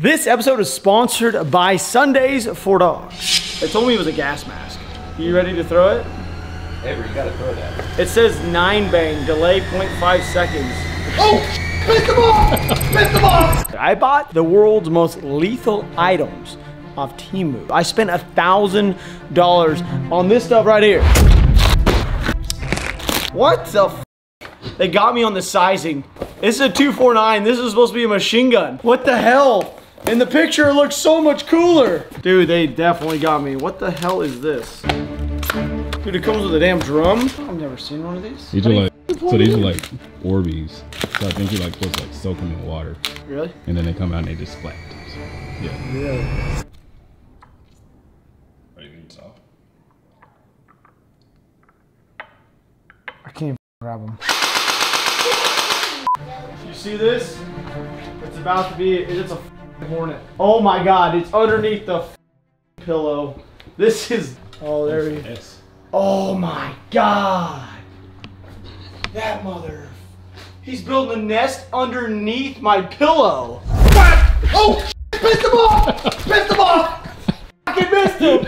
This episode is sponsored by Sundays for Dogs. They told me it was a gas mask. You ready to throw it? Avery, you gotta throw that. It says 9 bang, delay 0.5 seconds. Oh! Missed the ball! Missed the ball! I bought the world's most lethal items off Temu. I spent $1,000 on this stuff right here. What the f? They got me on the sizing. This is a 249. This is supposed to be a machine gun. What the hell? In the picture, it looks so much cooler. Dude, they definitely got me. What the hell is this? Dude, it comes with a damn drum. I've never seen one of these. So these are like Orbeez. So I think you're like supposed to like soak them in water. Really? And then they come out and they just splat. So, yeah. Really? Are you getting soft? I can't even grab them. You see this? It's about to be, it's a hornet. Oh my God, it's underneath the pillow. This is, oh, there we go. Oh my God. That mother. He's building a nest underneath my pillow. Oh, missed the ball! Missed the ball! Fucking missed him!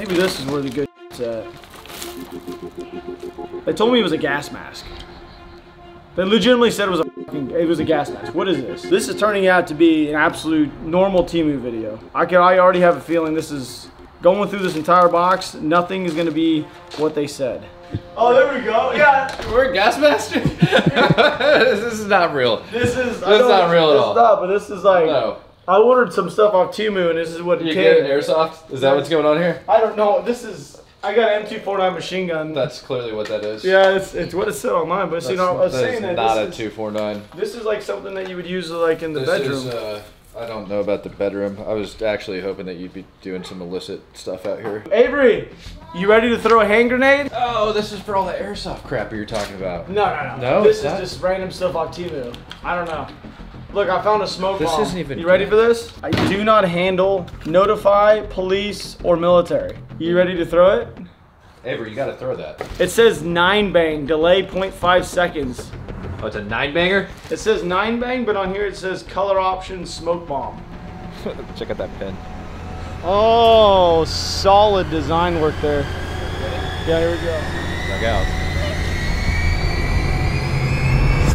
Maybe this is where the good is at. They told me it was a gas mask. They legitimately said it was a gas mask. What is this? This is turning out to be an absolute normal Temu video. I already have a feeling this is going through this entire box. Nothing is going to be what they said. Oh, there we go. Yeah, we're a gas master. This is not real. This is not real at all. But this is like, no. I ordered some stuff off Temu, and this is what you get. Airsoft? Is that what's going on here? I don't know. This is. I got an M249 machine gun. That's clearly what that is. Yeah, it's what it said online, but you know, I was saying that not this is not a 249. This is like something that you would use like in the bedroom. Is, I don't know about the bedroom. I was actually hoping that you'd be doing some illicit stuff out here. Avery, you ready to throw a hand grenade? Oh, this is for all the airsoft crap you're talking about. No. This is just random stuff off Temu. I don't know. Look, I found a smoke bomb. This isn't even. You ready for this? I do not handle, notify, police, or military. You ready to throw it? Avery, you gotta throw that. It says 9 bang, delay 0.5 seconds. Oh, it's a 9 banger? It says 9 bang, but on here it says color option smoke bomb. Check out that pin. Oh, solid design work there. Yeah, here we go. Look out.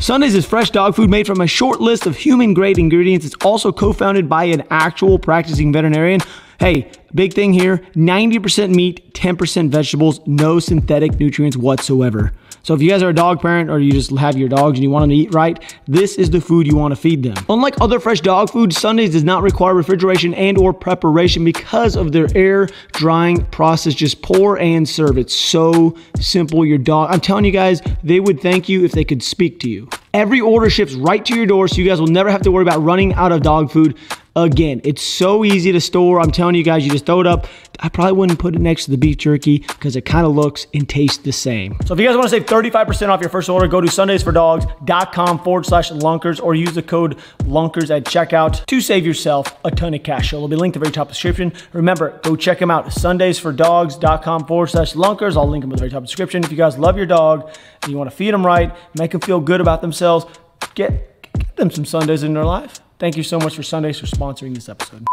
Sundays is fresh dog food made from a short list of human-grade ingredients. It's also co-founded by an actual practicing veterinarian. Hey, big thing here, 90% meat, 10% vegetables, no synthetic nutrients whatsoever. So if you guys are a dog parent or you just have your dogs and you want them to eat right, this is the food you want to feed them. Unlike other fresh dog food, Sundays does not require refrigeration and or preparation because of their air drying process. Just pour and serve. It's so simple. Your dog, I'm telling you guys, they would thank you if they could speak to you. Every order ships right to your door, so you guys will never have to worry about running out of dog food again. It's so easy to store. I'm telling you guys, you just throw it up. I probably wouldn't put it next to the beef jerky because it kind of looks and tastes the same. So if you guys want to save 35% off your first order, go to sundaysfordogs.com/Lunkers or use the code Lunkers at checkout to save yourself a ton of cash. It'll be linked at the very top description. Remember, go check them out, sundaysfordogs.com/Lunkers. I'll link them at the very top description. If you guys love your dog and you want to feed them right, make them feel good about themselves, get them some Sundays in their life. Thank you so much for Sundays for sponsoring this episode.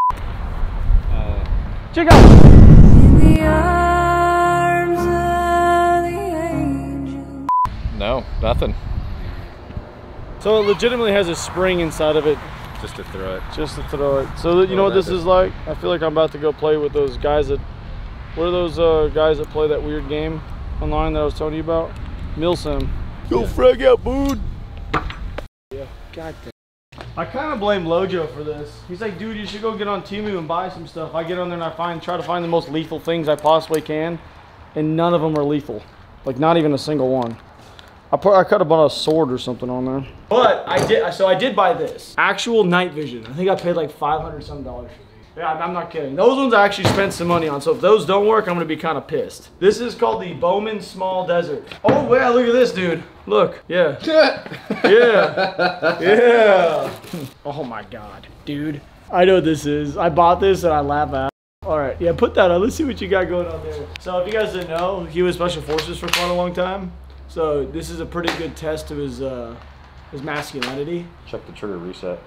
Check out. In the arms of the angel. No, nothing. So it legitimately has a spring inside of it. Just to throw it. Just to throw it. So that, you know what this is like? I feel like I'm about to go play with those guys that, what are those guys that play that weird game online that I was telling you about? Milsim. Go frag out, dude. Yeah. God damn. I kind of blame Lojo for this. He's like, dude, you should go get on Temu and buy some stuff. I get on there and I try to find the most lethal things I possibly can, and none of them are lethal. Like, not even a single one. I could have bought a sword or something on there. But I did buy this. Actual night vision. I think I paid like $500 some. Yeah, I'm not kidding. Those ones I actually spent some money on, so if those don't work, I'm gonna be kind of pissed. This is called the Bowman Small Desert. Oh, wow, look at this, dude. Look, yeah. Yeah, yeah. Oh my God, dude. I know what this is. I bought this and I laugh at it. All right, yeah, put that on. Let's see what you got going on there. So if you guys didn't know, he was Special Forces for quite a long time. So this is a pretty good test of his masculinity. Check the trigger reset.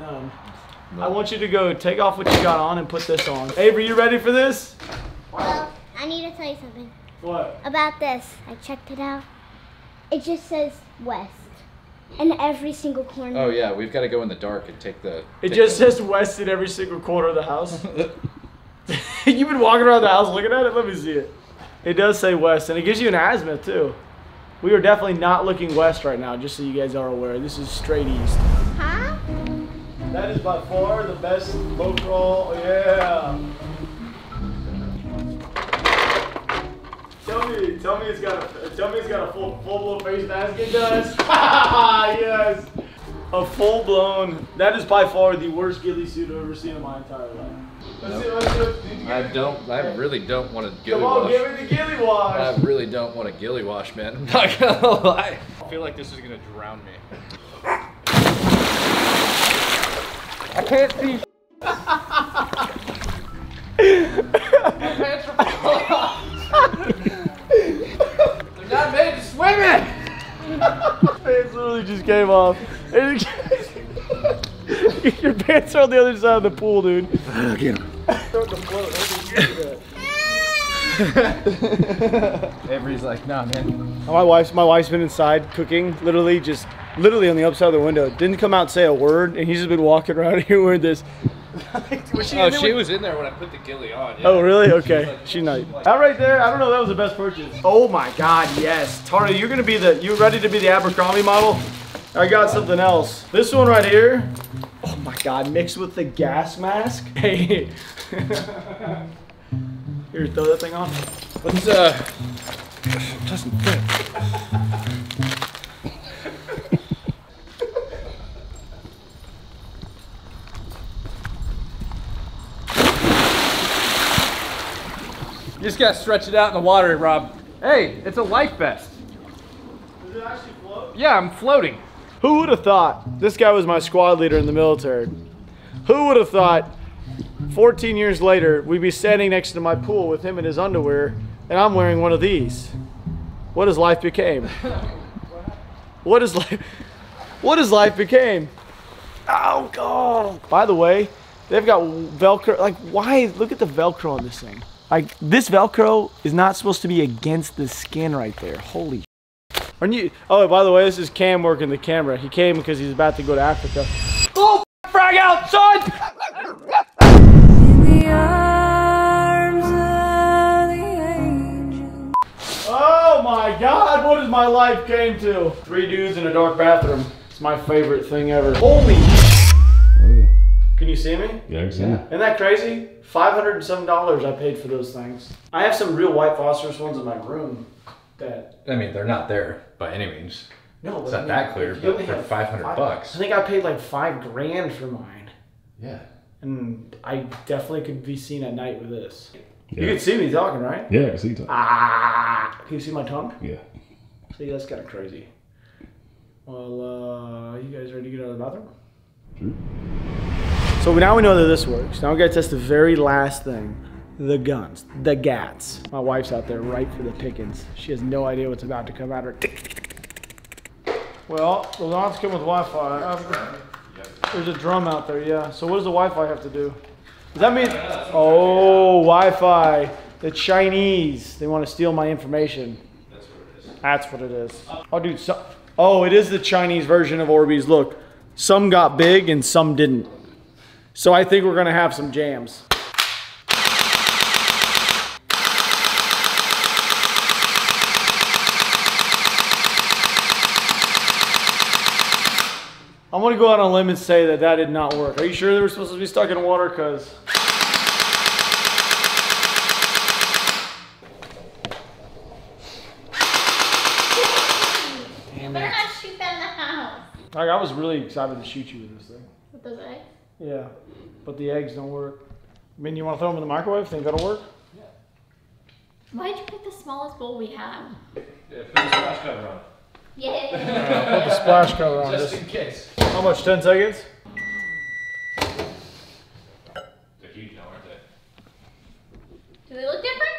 None. No. I want you to go take off what you got on and put this on. Avery, you ready for this? Well, I need to tell you something. What? About this. I checked it out. It just says West. In every single corner. Oh yeah, we've got to go in the dark and take the... It just says West in every single corner of the house. You've been walking around the house looking at it? Let me see it. It does say West, and it gives you an azimuth too. We are definitely not looking west right now, just so you guys are aware. This is straight east. Huh? That is by far the best boat crawl. Yeah. Tell me it's got a, full-blown face mask. It does. Yes. A full-blown. That is by far the worst ghillie suit I've ever seen in my entire life. Let's see. I really don't want to ghillie wash. Come on, give me the ghillie wash. I really don't want to ghillie wash, man. I'm not gonna lie. I feel like this is gonna drown me. I can't see. My pants are falling off. They're not made to swim in. My pants literally just came off. Your pants are on the other side of the pool, dude. Get him. Avery's like, nah, man. My wife's been inside cooking, literally on the upside of the window. Didn't come out and say a word, and he's just been walking around here wearing this. she was in there when I put the ghillie on. Yeah. Oh, really? Okay. She's like, that right there, I don't know, that was the best purchase. Oh my God, yes. Tara, you're gonna be the, you ready to be the Abercrombie model? I got something else. This one right here. Oh my God, mixed with the gas mask. Hey. Here, throw that thing on. What's it doesn't fit. You just gotta stretch it out in the water, Rob. Hey, it's a life vest. Does it actually float? Yeah, I'm floating. Who would have thought this guy was my squad leader in the military? Who would have thought 14 years later we'd be standing next to my pool with him in his underwear and I'm wearing one of these? What has life became? What has life became? Oh God. By the way, they've got Velcro. Like, why? Look at the Velcro on this thing. Like, this Velcro is not supposed to be against the skin right there. Holy shit. Oh, by the way, this is Cam working the camera. He came because he's about to go to Africa. Oh, frag out, son! In the arms of the angel. Oh my God, what has my life came to? Three dudes in a dark bathroom. It's my favorite thing ever. Holy Can you see me? Yeah, exactly. Isn't that crazy? $507 I paid for those things. I have some real white phosphorus ones in my room. That, I mean, they're not there by any means. No, it's not that clear, but for 500 bucks. I think I paid like $5 grand for mine. Yeah. And I definitely could be seen at night with this. Yeah. You can see me talking, right? Yeah, I can see you talking. Ah! Can you see my tongue? Yeah. See, that's kind of crazy. Well, you guys ready to get out of the bathroom? Sure. So now we know that this works. Now we gotta test the very last thing. The guns, the gats. My wife's out there right for the pickings. She has no idea what's about to come at her. Well, the alarms come with Wi-Fi. There's a drum out there, yeah. So what does the Wi-Fi have to do? Does that mean, oh, Wi-Fi, the Chinese, they want to steal my information. That's what it is. That's what it is. Oh, dude, oh, it is the Chinese version of Orbeez. Look, some got big and some didn't. So I think we're gonna have some jams. I'm gonna go out on a limb and say that that did not work. Are you sure they were supposed to be stuck in water? Cause damn it! We're not shooting the house. Like, I was really excited to shoot you with this thing. With those eggs? Yeah, but the eggs don't work. I mean, you want to throw them in the microwave? Think that'll work? Yeah. Why'd you pick the smallest bowl we have? Yeah, put the splash cover on. Yeah. Put the splash cover on. Just in case. How much? 10 seconds? They're huge now, aren't they? Do they look different?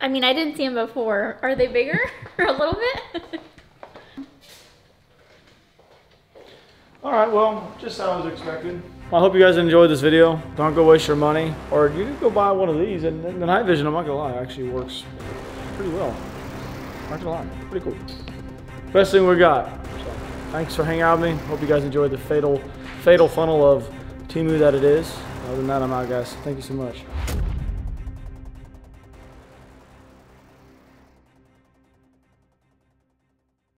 No. I mean, I didn't see them before. Are they bigger or a little bit? All right, well, just how I was expecting. Well, I hope you guys enjoyed this video. Don't go waste your money, or you can go buy one of these. And the night vision, I'm not gonna lie, actually works pretty well. Not gonna lie, pretty cool. Best thing we got. So, thanks for hanging out with me. Hope you guys enjoyed the fatal funnel of Temu that it is. Other than that, I'm out, guys. Thank you so much.